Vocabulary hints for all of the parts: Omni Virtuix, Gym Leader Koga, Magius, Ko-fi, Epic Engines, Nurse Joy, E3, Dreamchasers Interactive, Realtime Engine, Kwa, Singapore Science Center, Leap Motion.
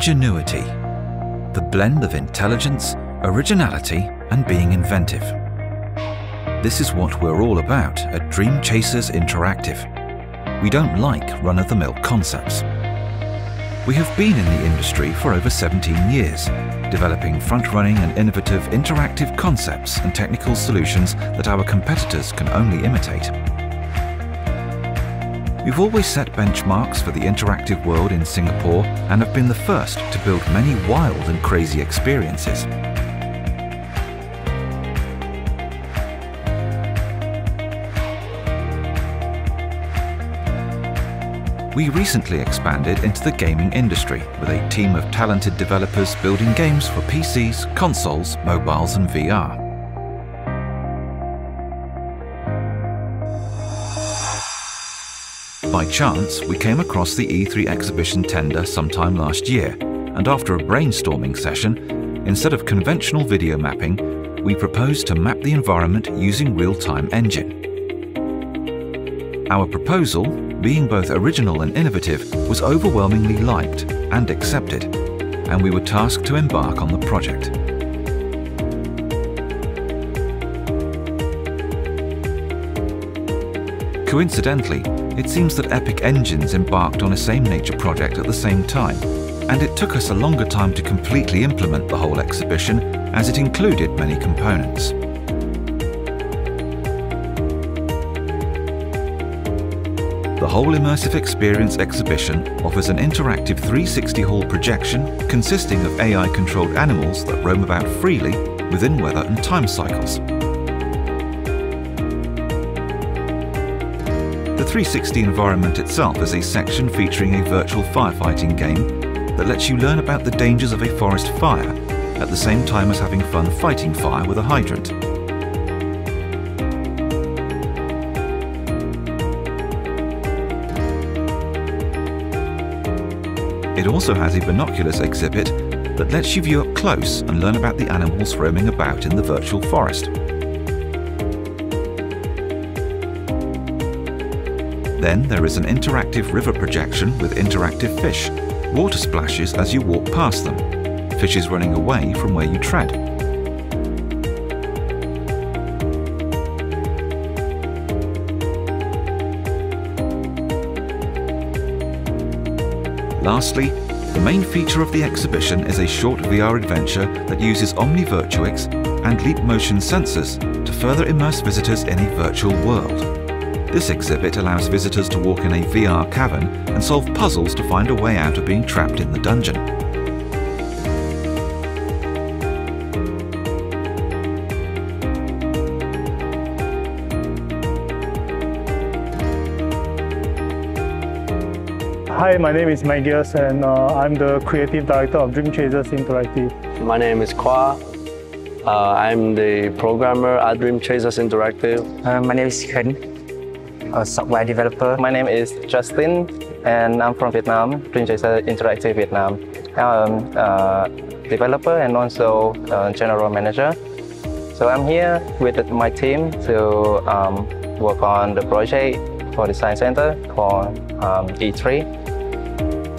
ingenuity, the blend of intelligence, originality, and being inventive. This is what we're all about at Dreamchasers Interactive. We don't like run-of-the-mill concepts. We have been in the industry for over 17 years, developing front-running and innovative interactive concepts and technical solutions that our competitors can only imitate. We've always set benchmarks for the interactive world in Singapore and have been the first to build many wild and crazy experiences. We recently expanded into the gaming industry with a team of talented developers building games for PCs, consoles, mobiles, and VR. By chance, we came across the E3 exhibition tender sometime last year, and after a brainstorming session, instead of conventional video mapping, we proposed to map the environment using Realtime Engine. Our proposal, being both original and innovative, was overwhelmingly liked and accepted, and we were tasked to embark on the project. Coincidentally, it seems that Epic Engines embarked on a same-nature project at the same time, and it took us a longer time to completely implement the whole exhibition, as it included many components. The whole Immersive Experience exhibition offers an interactive 360-hall projection consisting of AI-controlled animals that roam about freely within weather and time cycles. The 360 environment itself is a section featuring a virtual firefighting game that lets you learn about the dangers of a forest fire at the same time as having fun fighting fire with a hydrant. It also has a binoculars exhibit that lets you view up close and learn about the animals roaming about in the virtual forest. Then there is an interactive river projection with interactive fish, water splashes as you walk past them, fishes running away from where you tread. Lastly, the main feature of the exhibition is a short VR adventure that uses Omni Virtuix and Leap Motion sensors to further immerse visitors in a virtual world. This exhibit allows visitors to walk in a VR cavern and solve puzzles to find a way out of being trapped in the dungeon. Hi, my name is Magius and I'm the Creative Director of Dreamchasers Interactive. My name is Kwa. I'm the Programmer at Dreamchasers Interactive. My name is Ken, a software developer. My name is Justin and I'm from Vietnam, Dreamchasers Interactive Vietnam. I'm a developer and also a general manager. So I'm here with my team to work on the project for the Science Centre for E3.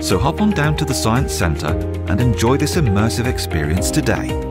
So hop on down to the Science Centre and enjoy this immersive experience today.